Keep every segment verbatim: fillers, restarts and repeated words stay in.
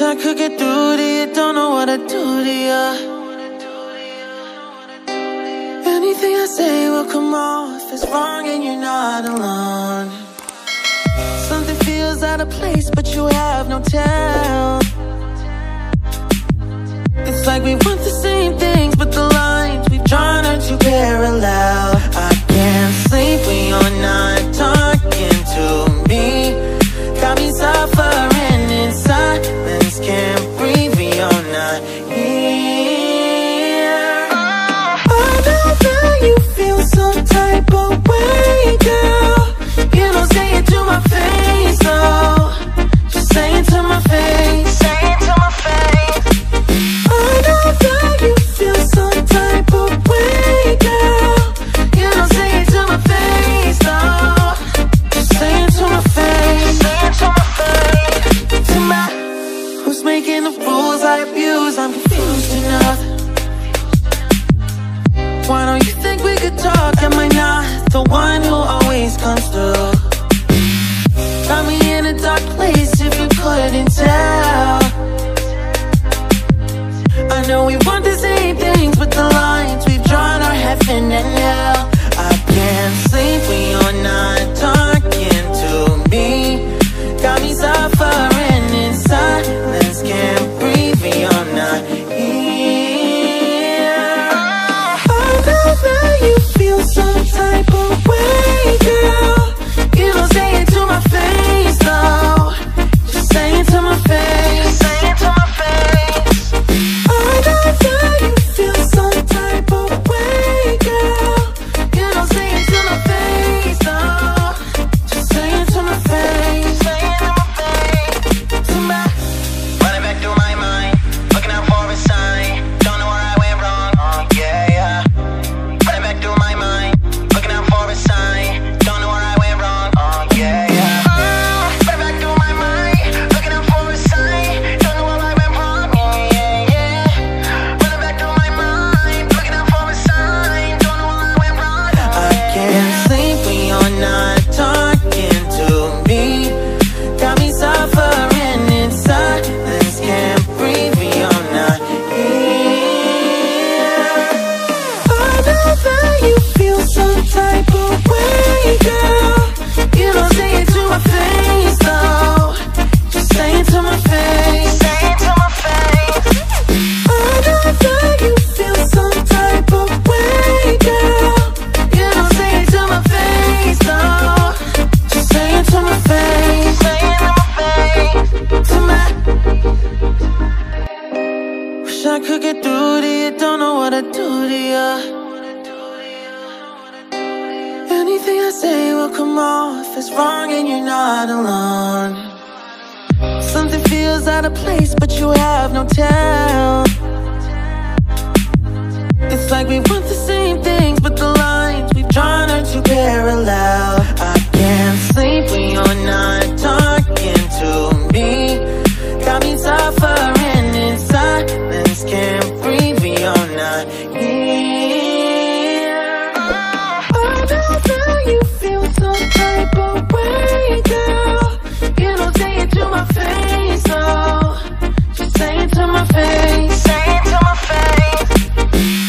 wish I could get through to you, don't know what to do to you. Anything I say will come off as wrong and you're not alone. Something feels out of place but you have no tell. It's like we want the same things but the lines we've drawn are too parallel. I can't sleep when you're not talking to me. Got me suffering in silence, can't breathe when you're not here. I know that you feel some type of way, girl. You don't say it to my face, though. Just say it to my face, say it to my face. I know that you feel some type of way, girl. You don't say it to my face, though. Just say it to my face, say it to my face. To my, who's making the rules I abuse? I'm confused enough. Why don't you think we could talk? Am I not the one who always comes through? Got me in a dark place if you couldn't tell. I know we want the same things, but the lines we've drawn are heaven and hell. I can't sleep when you're not talking to me. Got me suffering in silence, can't breathe when you're not here. I know that you feel some type of way, girl. You don't say it to my face, though. Just say it to my face, say it to my face. I know that you feel some type of way, girl. You don't say it to my face, though. Just say it to my face, say it to my face. To my, running back through my mind, looking out for a sign, don't know where I went wrong. Oh yeah, yeah. Running back through my mind, looking out for a sign, don't know where I went wrong. Oh yeah, yeah. Oh, running back through my mind, looking out for a sign, don't know where I went wrong. Yeah, yeah, yeah. Running back through my mind, looking out for a sign, don't know where I went wrong. Oh, I can't sleep when you're not talking to me. Got me suffering in silence, can't breathe when you're not here. I know that you feel some type of way, girl. You don't say it to my face, though. Just say it to my face, say it to my face. I know that you feel some type of way, girl. You don't say it to my face, though. Just say it to my face, say it to my face. To my, wish I could get through to you, don't know what to do to you. Anything I say will come off as wrong and you're not alone. Something feels out of place but you have no tell. It's like we want the same things but the lines we've drawn are too parallel. I can't sleep when you're not talking to me. Got me suffering in silence, can't breathe when you're not here. I know that you feel some type of way, girl. You don't say it to my face, though. Just say it to my face, say it to my face.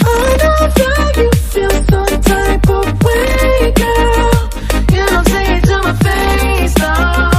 I know that you feel some type of way, girl. You don't say it to my face, though.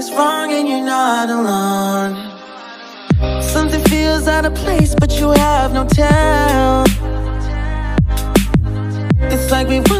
is wrong and you're not alone. Something feels out of place but you have no tell. It's like we